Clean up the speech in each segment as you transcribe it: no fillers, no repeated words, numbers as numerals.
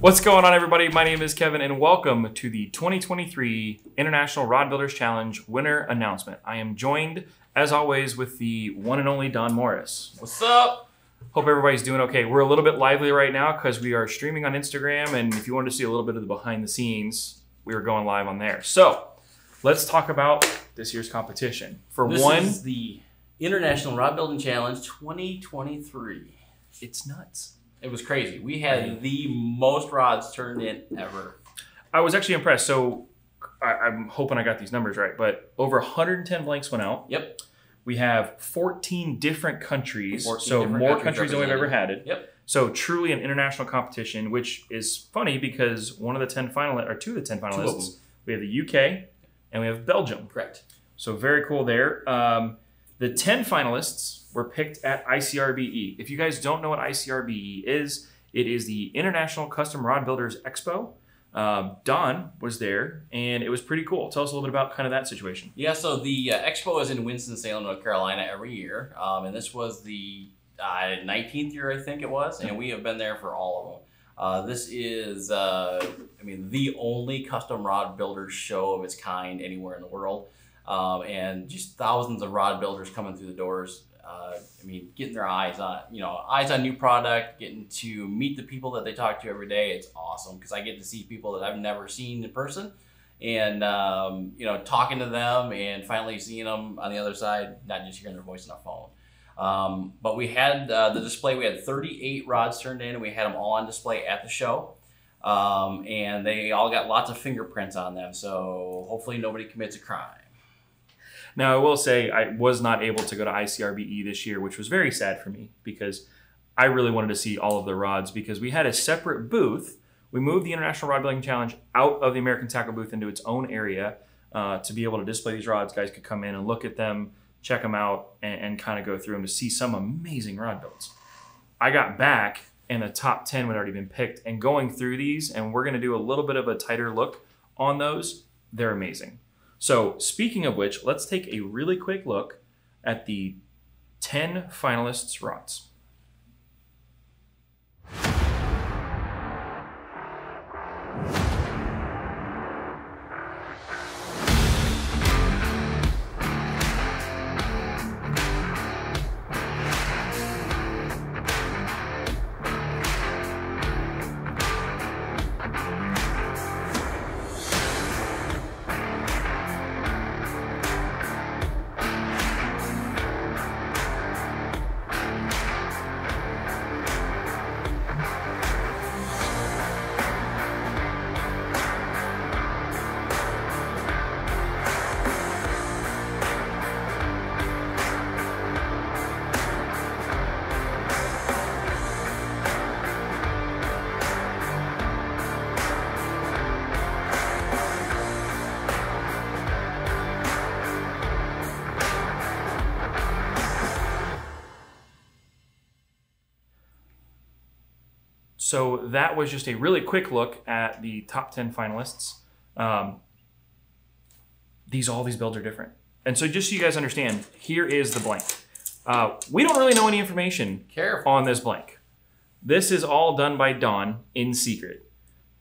What's going on, everybody? My name is Kevin, and welcome to the 2023 International Rod Builders Challenge winner announcement. I am joined, as always, with the one and only Don Morris. What's up? Hope everybody's doing okay. We're a little bit lively right now because we are streaming on Instagram, and if you wanted to see a little bit of the behind the scenes, we are going live on there. So let's talk about this year's competition. This is the International Rod Building Challenge 2023. It's nuts. It was crazy. We had the most rods turned in ever. I was actually impressed. So I'm hoping I got these numbers right, but over 110 blanks went out. Yep. We have 14 different countries. So more countries than we've ever had it. Yep. So truly an international competition, which is funny because one of the 10 finalists, or two of the 10 finalists, we have the UK and we have Belgium. Correct. So very cool there. The 10 finalists were picked at ICRBE. If you guys don't know what ICRBE is, it is the International Custom Rod Builders Expo. Don was there, and it was pretty cool. Tell us a little bit about kind of that situation. Yeah, so the expo is in Winston-Salem, North Carolina every year, and this was the 19th year, I think it was, and we have been there for all of them. This is, I mean, the only custom rod builder show of its kind anywhere in the world, and just thousands of rod builders coming through the doors. I mean, getting their eyes on, eyes on new product, getting to meet the people that they talk to every day. It's awesome because I get to see people that I've never seen in person and, talking to them and finally seeing them on the other side, not just hearing their voice on a phone. But we had the display, we had 38 rods turned in and we had them all on display at the show. And they all got lots of fingerprints on them. So hopefully nobody commits a crime. Now, I will say I was not able to go to ICRBE this year, which was very sad for me because I really wanted to see all of the rods because we had a separate booth. We moved the International Rod Building Challenge out of the American Tackle booth into its own area to be able to display these rods. Guys could come in and look at them, check them out, and kind of go through them to see some amazing rod builds. I got back and the top 10 had already been picked, and going through these, and we're going to do a little bit of a tighter look on those. They're amazing. So speaking of which, let's take a really quick look at the 10 finalists' rods. So that was just a really quick look at the top 10 finalists. All these builds are different. And so just so you guys understand, here is the blank. We don't really know any information on this blank. This is all done by Don in secret.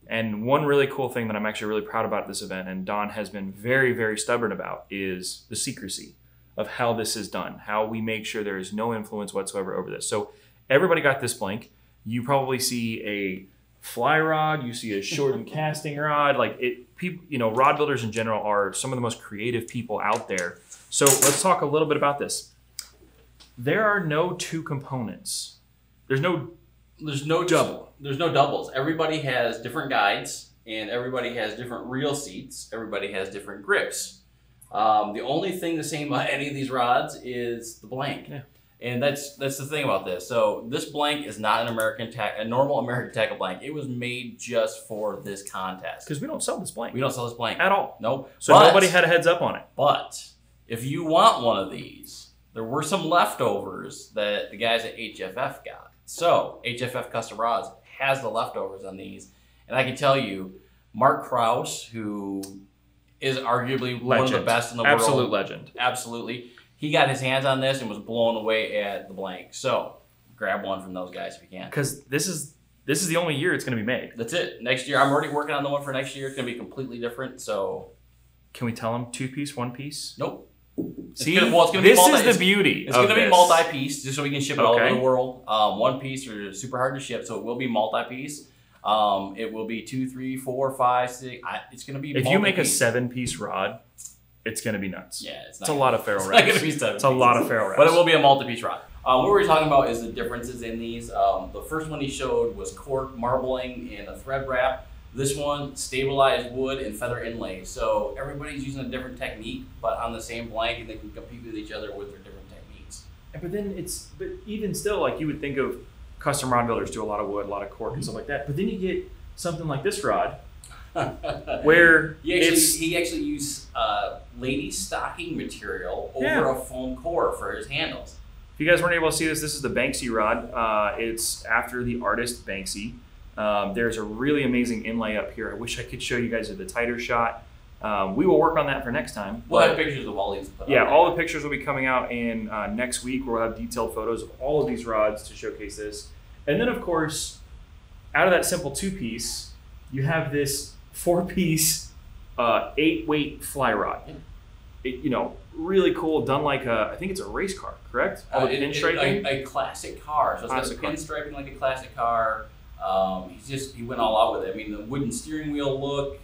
And one really cool thing that I'm actually really proud about at this event, and Don has been very, very stubborn about, is the secrecy of how this is done, how we make sure there is no influence whatsoever over this. So everybody got this blank. You probably see a fly rod, you see a short and casting rod, like people, rod builders in general are some of the most creative people out there. So let's talk a little bit about this. There are no two components. There's no double. There's no doubles. Everybody has different guides and everybody has different reel seats. Everybody has different grips. The only thing the same on any of these rods is the blank. Yeah. And that's the thing about this. So this blank is not an normal American Tackle blank. It was made just for this contest. Because we don't sell this blank. We don't sell this blank. At all. Nope. So nobody had a heads up on it. But if you want one of these, there were some leftovers that the guys at HFF got. So HFF Custom Rods has the leftovers on these. And I can tell you, Mark Kraus, who is arguably one of the best in the world. Absolute legend. Absolutely. He got his hands on this and was blown away at the blank. So grab one from those guys if you can. Because this is this is the only year it's going to be made. That's it. Next year, I'm already working on the one for next year. It's going to be completely different. So, can we tell them 2-piece, 1-piece? Nope. See, this is the beauty. It's going to be multi-piece, just so we can ship it all over the world. 1-piece are super hard to ship, so it will be multi-piece. It will be 2, 3, 4, 5, 6. It's going to be. If you make a 7-piece rod, it's going to be nuts. Yeah, it's a lot of ferro wraps. It's not going to be 7. It's a lot of ferro wraps, but it will be a multi-piece rod. What we're talking about is the differences in these. The first one he showed was cork marbling and a thread wrap. This one, stabilized wood and feather inlay. So everybody's using a different technique, but on the same blank, and they can compete with each other with their different techniques. But then it's, but even still, like, you would think of custom rod builders do a lot of wood, a lot of cork and stuff like that. But then you get something like this rod, where he actually used lady stocking material over a foam core for his handles. If you guys weren't able to see this, this is the Banksy rod. It's after the artist Banksy. There's a really amazing inlay up here. I wish I could show you guys the tighter shot. We will work on that for next time. We'll have pictures of all these. Yeah, all the pictures will be coming out in next week. We'll have detailed photos of all of these rods to showcase this. And then, of course, out of that simple 2-piece, you have this 4-piece 8-weight fly rod. Yeah. It, you know, really cool, done like a, I think it's a race car, correct? Pinstriping? A classic car. So it's got pinstriping like a classic car. He went all out with it. I mean, the wooden steering wheel look,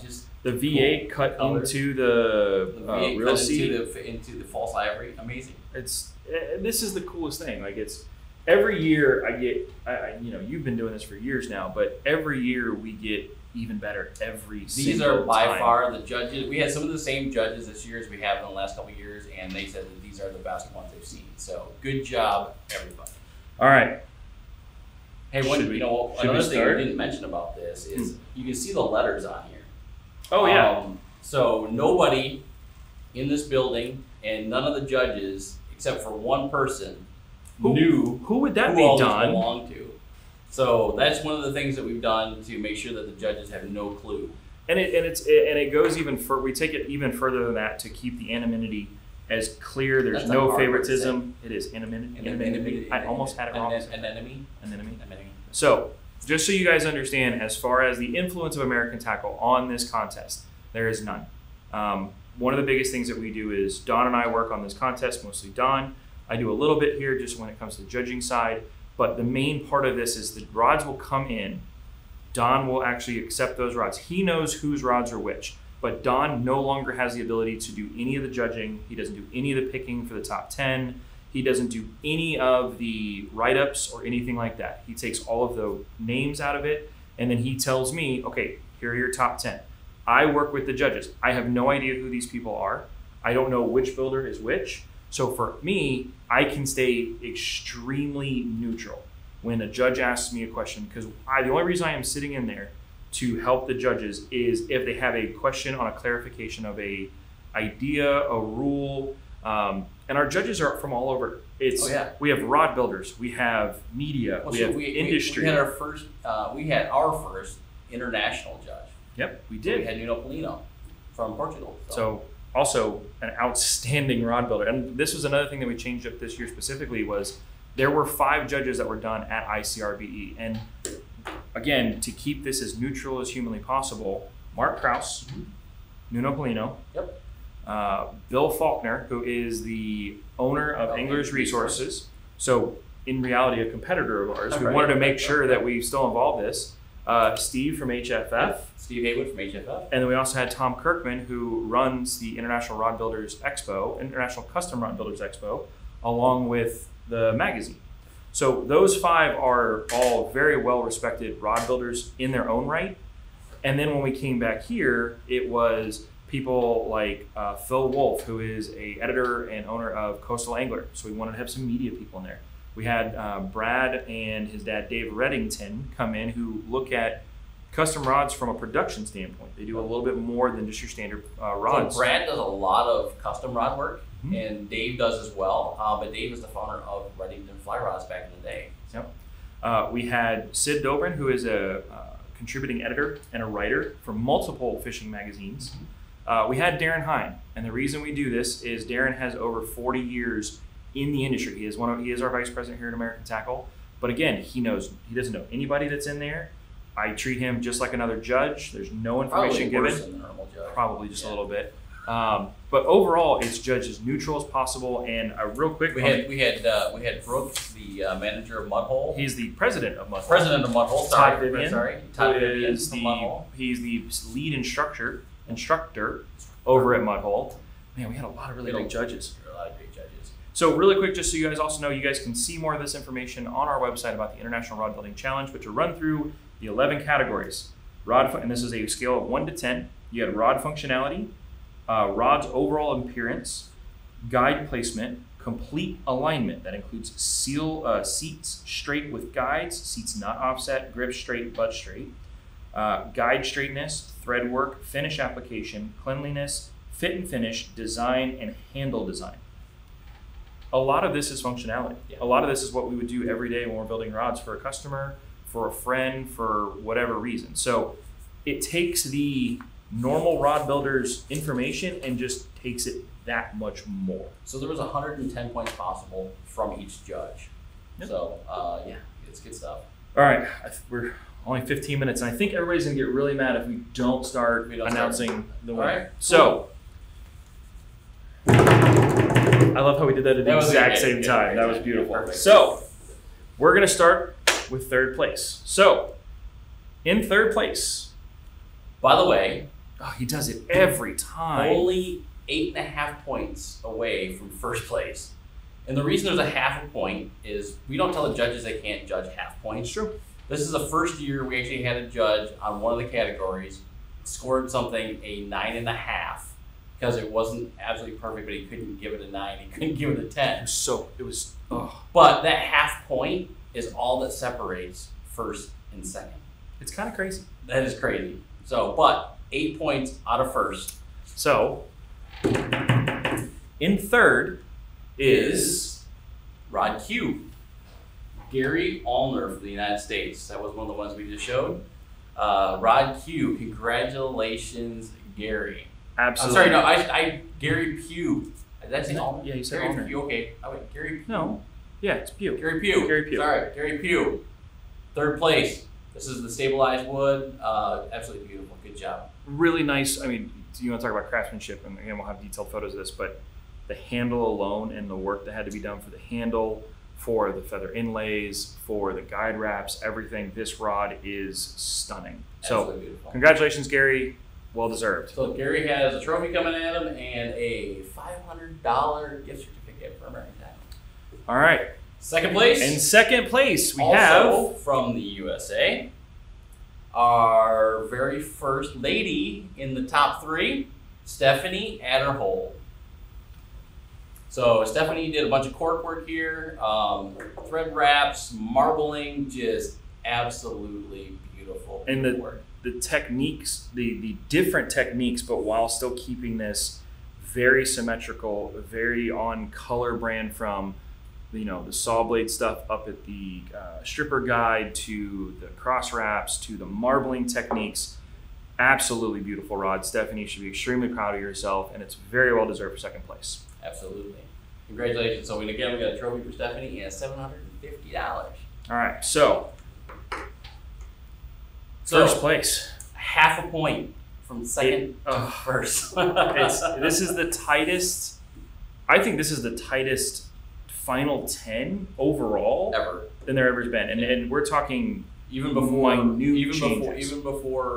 just the V8 cool cut colors. Into the real cut seat into the false ivory. Amazing. It's this is the coolest thing. Like, it's every year I get, you know, you've been doing this for years now, but every year we get even better every single time. These are by far the judges. We had some of the same judges this year as we have in the last couple of years, and they said that these are the best ones they've seen. So good job, everybody. All right. Hey, another thing I didn't mention about this is you can see the letters on here. Oh, yeah. So nobody in this building and none of the judges, except for one person, knew who would that be all belonged to. So that's one of the things that we've done to make sure that the judges have no clue. And it goes even further. We take it even further than that to keep the anonymity as clear. There's no favoritism. It is anonymity. I almost had it wrong. Anonymity. So just so you guys understand, as far as the influence of American Tackle on this contest, there is none. One of the biggest things that we do is Don and I work on this contest, mostly Don. I do a little bit here just when it comes to the judging side. But the main part of this is the rods will come in. Don will actually accept those rods. He knows whose rods are which. But Don no longer has the ability to do any of the judging. He doesn't do any of the picking for the top 10. He doesn't do any of the write-ups or anything like that. He takes all of the names out of it, and then he tells me, okay, here are your top 10. I work with the judges. I have no idea who these people are. I don't know which builder is which. So for me, I can stay extremely neutral when a judge asks me a question, because the only reason I am sitting in there to help the judges is if they have a question on a clarification of a idea, a rule. And our judges are from all over. We have rod builders, we have media, industry. We had our first international judge. Yep, we did. We had Nuno Polino from Portugal. So also an outstanding rod builder. And this was another thing that we changed up this year specifically was there were 5 judges that were done at ICRBE. And again, to keep this as neutral as humanly possible, Mark Kraus, Nuno Polino, Bill Faulkner, who is the owner of Anglers Resources, so in reality a competitor of ours. We wanted to make sure that we still involve this. Steve from HFF. Steve Haywood from HFF. And then we also had Tom Kirkman, who runs the International Rod Builders Expo, International Custom Rod Builders Expo, along with the magazine. So those 5 are all very well-respected rod builders in their own right. And then when we came back here, it was people like Phil Wolf, who is an editor and owner of Coastal Angler. So we wanted to have some media people in there. We had Brad and his dad, Dave Reddington, come in, who look at custom rods from a production standpoint. They do a little bit more than just your standard rods. So Brad does a lot of custom rod work. And Dave does as well, but Dave is the founder of Reddington Fly Rods back in the day. Yep. We had Sid Dobrin, who is a contributing editor and a writer for multiple fishing magazines. We had Darren Hine, and the reason we do this is Darren has over 40 years in the industry. He is our vice president here at American Tackle, But again, he doesn't know anybody that's in there. I treat him just like another judge. There's no information given. Probably worse than the normal judge. Probably just a little bit. But overall, it's judged as neutral as possible. And real quick, we had Brooks, the manager of Mudhole. He's the president of Mudhole. President of Mudhole. Todd Vivian. Sorry, Todd Vivian from Mudhole. He's the lead instructor over at Mudhole. Man, we had a lot of really big judges. A lot of big judges. So really quick, just so you guys also know, you guys can see more of this information on our website about the International Rod Building Challenge, which will run through the 11 categories. Rod, and this is a scale of 1 to 10. You had rod functionality, rod's overall appearance, guide placement, complete alignment. That includes seats straight with guides, seats not offset, grip straight, butt straight, guide straightness, thread work, finish application, cleanliness, fit and finish, design, and handle design. A lot of this is functionality. Yeah. A lot of this is what we would do every day when we're building rods for a customer, for a friend, for whatever reason. So it takes the normal rod builders information and just takes it that much more. So there was 110 points possible from each judge. Yep. So yeah, it's good stuff. All right, we're only 15 minutes and I think everybody's gonna get really mad if we don't start announcing the winner. Right. So I love how we did that at the exact same time. That was beautiful. So we're gonna start with third place. So in third place, by the way, he does it every time. Only 8.5 points away from first place. And the reason there's a half a point is we don't tell the judges they can't judge half points. True. This is the first year we actually had a judge on one of the categories, scored something a 9.5 because it wasn't absolutely perfect, but he couldn't give it a 9, he couldn't give it a 10. So it was, but that half point is all that separates first and second. It's kind of crazy. That is crazy. So, but 8 points out of first. So, in third is Rod Q. Gary Allner from the United States. That was one of the ones we just showed. Rod Q, congratulations, Gary. Absolutely. I'm sorry, no, Gary Pugh. That's the Allner? Yeah, you said Gary Pugh, okay. Oh, wait, Gary Pugh. No, yeah, it's Pugh. Gary Pugh. Gary Pugh. Sorry, Gary Pugh. Third place. This is the stabilized wood. Absolutely beautiful. Good job. Really nice. I mean, you want to talk about craftsmanship, and again, we'll have detailed photos of this, but the handle alone and the work that had to be done for the handle, for the feather inlays, for the guide wraps, everything, this rod is stunning. Absolutely beautiful. Congratulations, Gary. Well deserved. So Gary has a trophy coming at him and a $500 gift certificate for American Tackle. All right. Second place. In second place, we also have from the USA, our very first lady in the top 3, Stephanie Adderhold. So Stephanie did a bunch of cork work here, thread wraps, marbling, just absolutely beautiful. And the techniques, the different techniques, but while still keeping this very symmetrical, very on color brand from the saw blade stuff up at the stripper guide to the cross wraps to the marbling techniques. Absolutely beautiful rod. Stephanie should be extremely proud of yourself, and it's very well deserved for second place. Absolutely. Congratulations. So again, we got a trophy for Stephanie and $750. All right, so first place. Half a point from second to first. This is the tightest, I think this is the tightest final 10 overall ever than there ever's been, and we're talking even before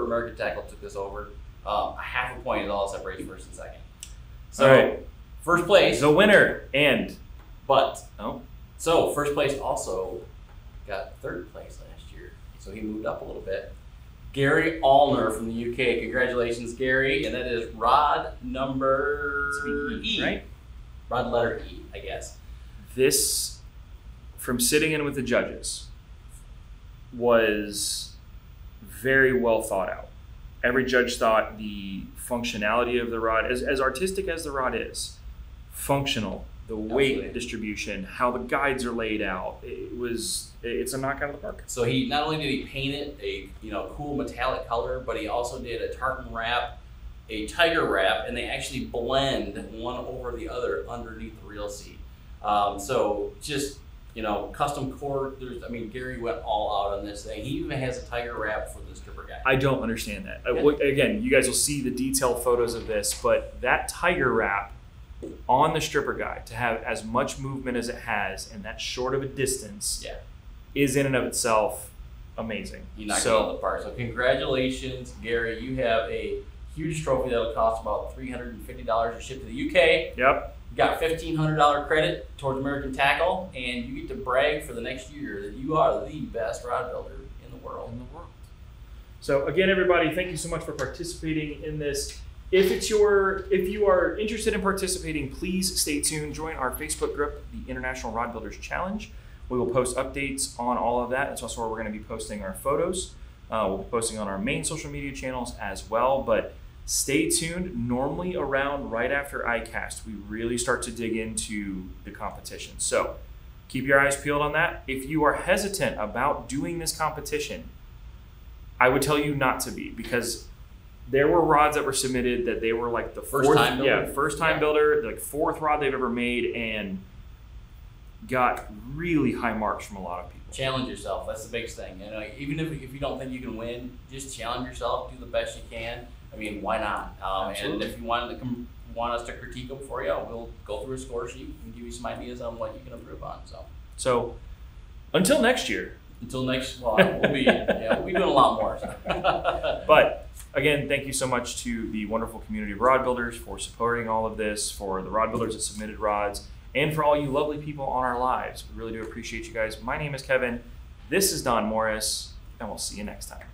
American Tackle took this over. A half a point is all that separates first and second. So right. First place, the winner, so first place also got third place last year, so he moved up a little bit. Gary Allner from the UK. Congratulations, Gary, and that is rod number E, right? Rod letter E, I guess. This, from sitting in with the judges, was very well thought out. Every judge thought the functionality of the rod, as artistic as the rod is, functional, the weight distribution, how the guides are laid out, it's a knockout of the park. So he not only did he paint it a cool metallic color, but he also did a tartan wrap, a tiger wrap, and they actually blend one over the other underneath the reel seat. So just You know, custom cord. There's, I mean, Gary went all out on this thing. He even has a tiger wrap for the stripper guy. I don't understand that. Yeah. Again, you guys will see the detailed photos of this, but that tiger wrap on the stripper guy to have as much movement as it has and that short of a distance is in and of itself amazing. You knocked it out of the park. So congratulations, Gary. You have a huge trophy that'll cost about $350 to ship to the UK. Yep. Got $1,500 credit towards American Tackle, and you get to brag for the next year that you are the best rod builder in the world. So again, everybody, thank you so much for participating in this. If you are interested in participating, please stay tuned. Join our Facebook group, the International Rod Builders Challenge. We will post updates on all of that. That's also where we're going to be posting our photos. We'll be posting on our main social media channels as well, but stay tuned. Normally around right after ICAST, we really start to dig into the competition. So keep your eyes peeled on that. If you are hesitant about doing this competition, I would tell you not to be, because there were rods that were submitted that they were like the first time builder, like fourth rod they've ever made, and got really high marks from a lot of people. Challenge yourself. That's the biggest thing. And even if you don't think you can win, just challenge yourself. Do the best you can. I mean, why not? And if you want us to critique them for you, we'll go through a score sheet and give you some ideas on what you can improve on. So until next year. Until next, well, we'll be doing a lot more. So. But again, thank you so much to the wonderful community of rod builders for supporting all of this, for the rod builders that submitted rods, and for all you lovely people on our lives. We really do appreciate you guys. My name is Kevin. This is Don Morris, and we'll see you next time.